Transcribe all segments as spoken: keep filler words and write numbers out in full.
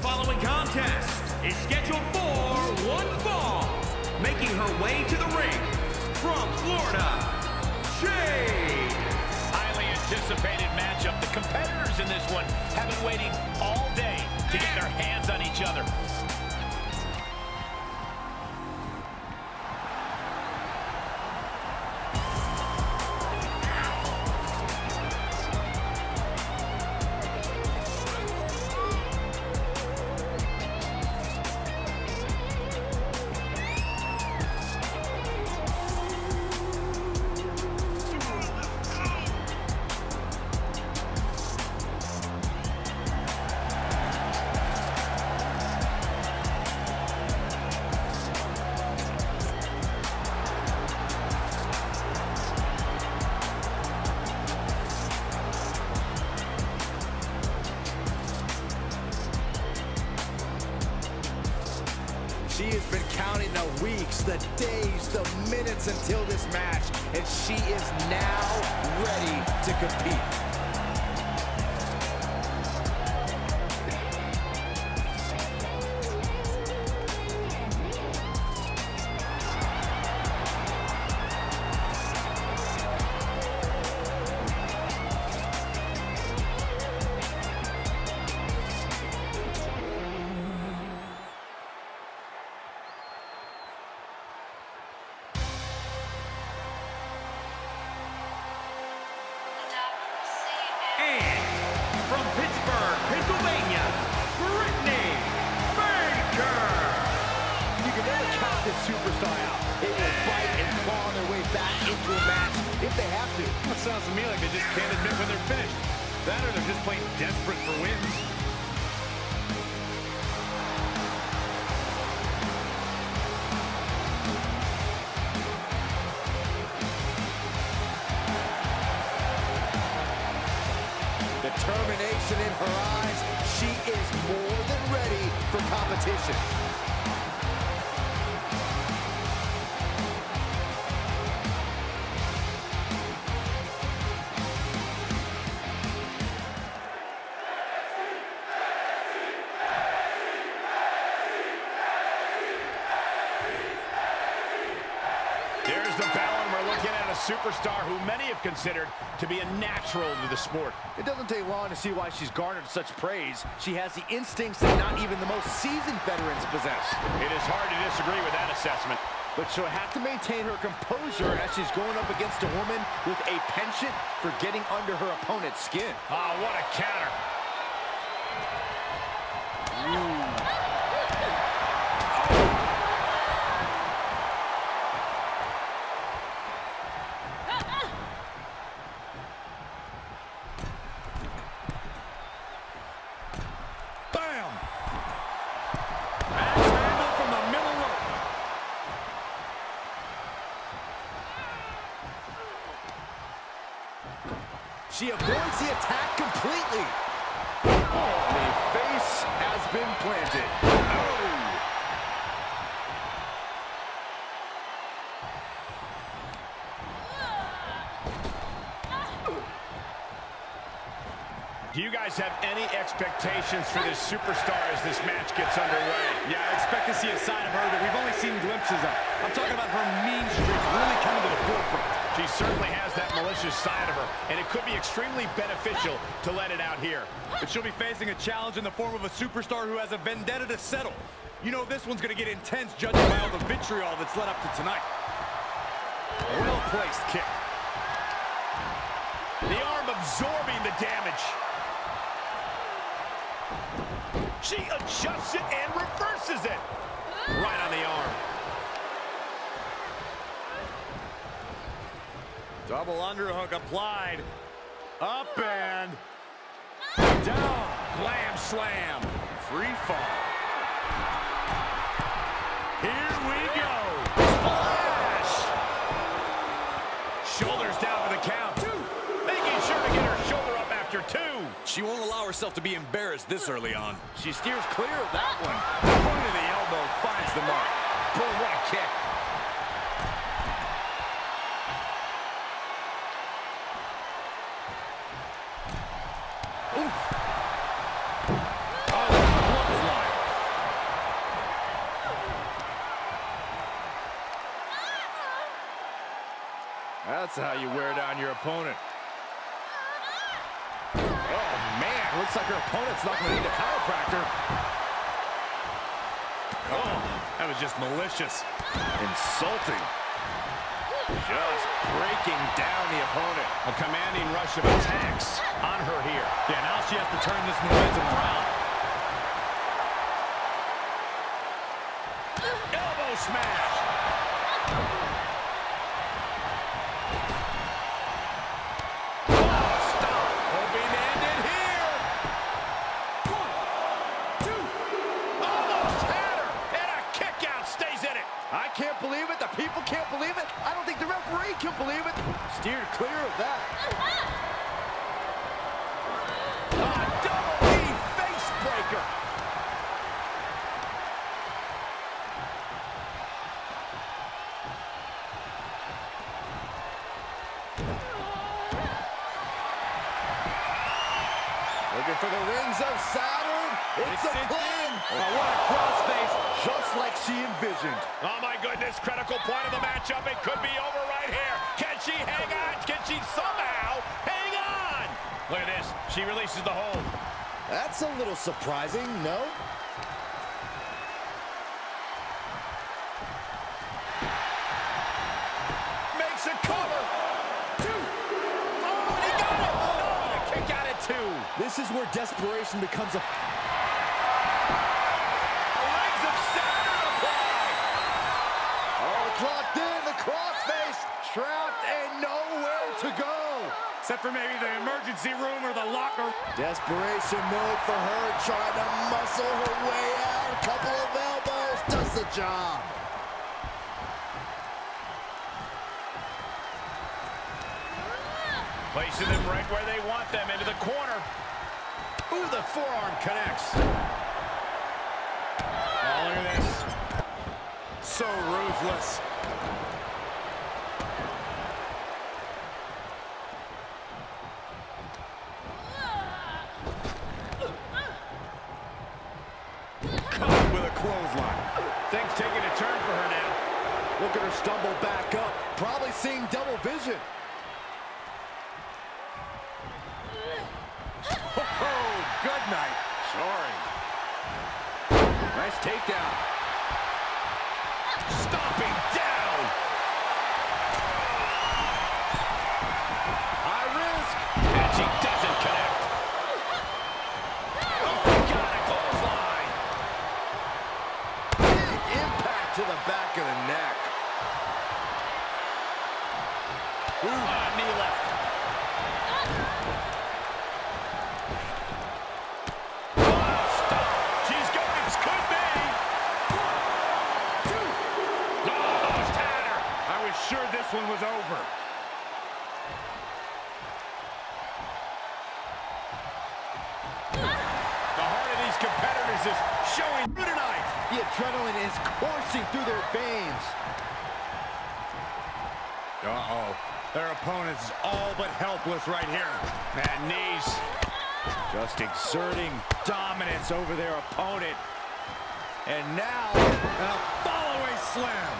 The following contest is scheduled for one fall. Making her way to the ring from Florida, Jade. Highly anticipated matchup. The competitors in this one have been waiting all day to get their hands on each other. She has been counting the weeks, the days, the minutes until this match, and she is now ready to compete. Superstar out. They will fight and claw their way back into a match if they have to. That sounds to me like they just can't admit when they're finished. That or they're just playing desperate for wins. Determination in her eyes. She is more than ready for competition. Superstar who many have considered to be a natural to the sport. It doesn't take long to see why she's garnered such praise. She has the instincts that not even the most seasoned veterans possess. It is hard to disagree with that assessment. But she'll have to maintain her composure as she's going up against a woman with a penchant for getting under her opponent's skin. Ah, what a counter. She avoids the attack completely. Oh, the face has been planted. Oh. Do you guys have any expectations for this superstar as this match gets underway? Yeah, I expect to see a side of her that we've only seen glimpses of. I'm talking about her mean streak really coming to the forefront. She certainly has that malicious side of her, and it could be extremely beneficial to let it out here. But she'll be facing a challenge in the form of a superstar who has a vendetta to settle. You know this one's going to get intense, judging by all the vitriol that's led up to tonight. Well-placed kick. The arm absorbing the damage. She adjusts it and reverses it. Right on the arm. Double underhook applied. Up and down. Glam slam. Free fall. Here we go. Splash. Shoulders down for the count. Making sure to get her shoulder up after two. She won't allow herself to be embarrassed this early on. She steers clear of that one. The point of the elbow finds the mark. Boom, what a kick. Oof. Oh, what was that? how you wear down your opponent. Oh, man, looks like her opponent's not going to need a chiropractor. Oh, that was just malicious. Insulting. Just breaking down the opponent. A commanding rush of attacks on her here. Yeah, now she has to turn this momentum around. Elbow smash. Oh, stop. Hoping to end it here. One, two. Almost had her. And a kick out stays in it. I can't believe it. The people can't believe it. I don't think the referee can believe it. Steered clear of that. A double knee face breaker. Looking for the rings of Saturn. It's, it's a plan. Oh, what a cross face. Just like she envisioned. Oh, my goodness. Critical point of the matchup. It could be over right here. Can she hang on? Can she somehow hang on? Look at this. She releases the hold. That's a little surprising, no? Makes a cover. Two. Oh, and he got it. Oh, and a kick out at two. This is where desperation becomes a... Trapped and nowhere to go. Except for maybe the emergency room or the locker. Desperation mode for her, trying to muscle her way out. A couple of elbows, does the job. Placing them right where they want them, into the corner. Ooh, the forearm connects. Oh, look at this. So ruthless. Clothesline. Things taking a turn for her now. Look at her stumble back up. Probably seeing double vision. Oh, good night. Sorry. Nice takedown. Stomping down. High risk. And she doesn't connect. To the back of the neck. Ooh, ah, knee left. Ah. Oh, stop. She's going, this could be. One, two. Almost had her. I was sure this one was over. The heart of these competitors is showing tonight. The adrenaline is coursing through their veins. Uh-oh. Their opponent is all but helpless right here. Bad knees. Just exerting dominance over their opponent. And now, a follow-away slam.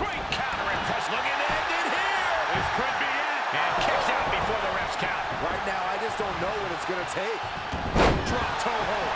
Great counter impress. Looking to end it here. This could be it. And kicks out before the ref's count. Right now, I just don't know what it's going to take. Drop toe hold.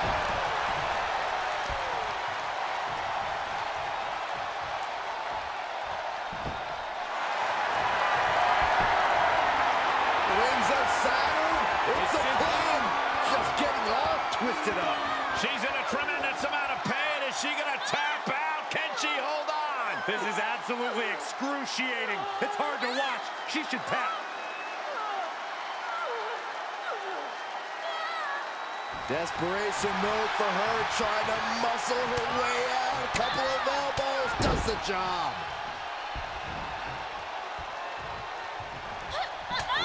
Rings of Saturn. It's a plan. Just getting all twisted up. She's in a tremendous amount of pain. Is she going to tap out? Can she hold on? This is absolutely excruciating. It's hard to watch. She should tap. Desperation mode for her, trying to muscle her way out. A couple of elbows, does the job.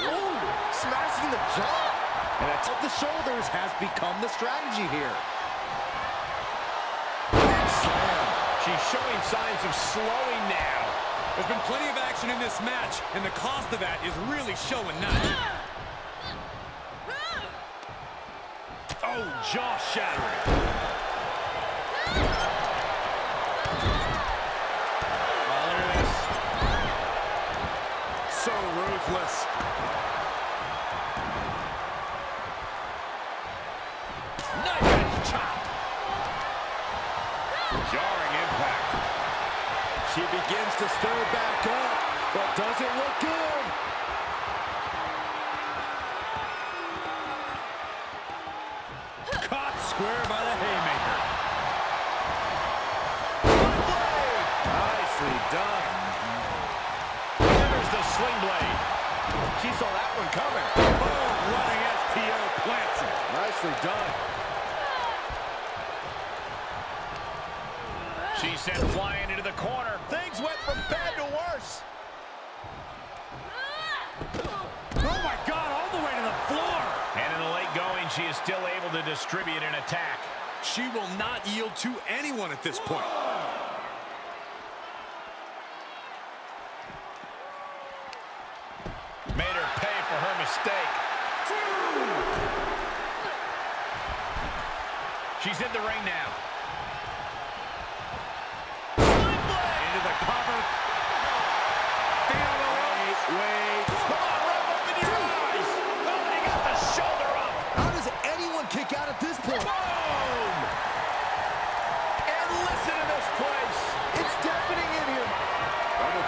Ooh, smashing the jaw. And atop the shoulders has become the strategy here. Big slam. She's showing signs of slowing now. There's been plenty of action in this match, and the cost of that is really showing now. Oh, jaw shattering. ruthless. Knife edge chop. Jarring impact. She begins to stir back up, but doesn't look good. Caught square by the haymaker. Nicely done. There's the sling blade. She saw that one coming. Oh, running S T O plants it. Nicely done. She sent flying into the corner. Things went from bad to worse. Oh my God, all the way to the floor. And in the late going, she is still able to distribute an attack. She will not yield to anyone at this point. Made her pay for her mistake. She's in the ring now.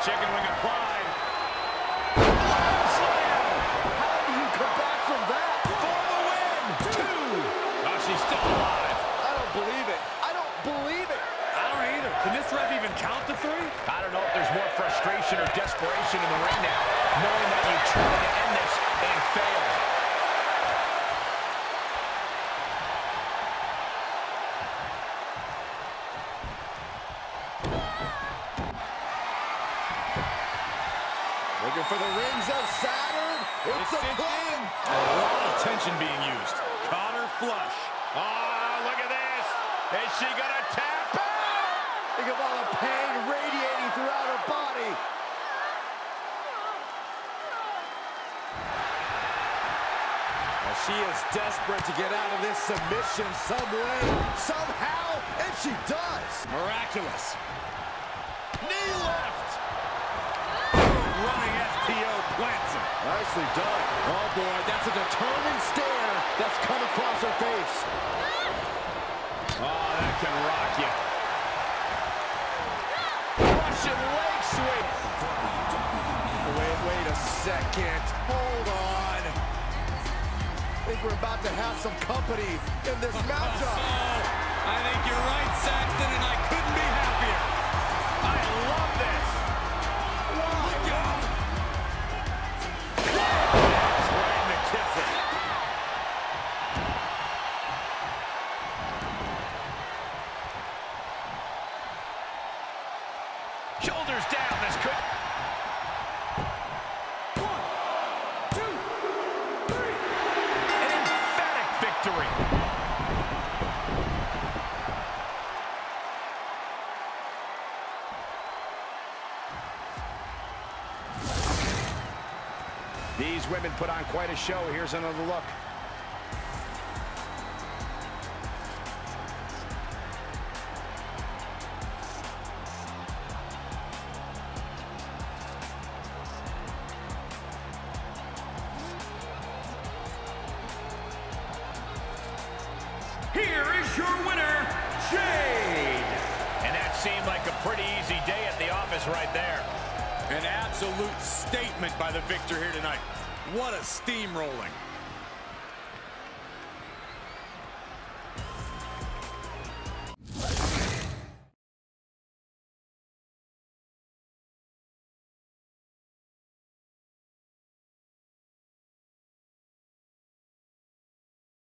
Chicken wing applied. Slam slam. How do you come back from that? For the win. Two. Oh, she's still alive. I don't believe it. I don't believe it. I don't either. Can this ref even count to three? I don't know if there's more frustration or desperation in the ring now, knowing that you tried to end this and failed. For the rings of Saturn, it's, it's a pin. A lot of tension being used. Caught her flush. Oh, look at this. Is she going to tap out? Think of all the pain radiating throughout her body. Well, she is desperate to get out of this submission some way, somehow, and she does. Miraculous. Knee left. Running S T O plants him. Nicely done. Oh, boy, that's a determined stare that's come across her face. Oh, that can rock you. Russian leg sweep. Wait, wait a second. Hold on. I think we're about to have some company in this matchup. Oh, I think you're right, Saxton, and I couldn't be happier. I love this. Shoulders down, this could... One, two, three. An emphatic victory. These women put on quite a show. Here's another look. Here is your winner, Jade. And that seemed like a pretty easy day at the office right there. An absolute statement by the victor here tonight. What a steamrolling.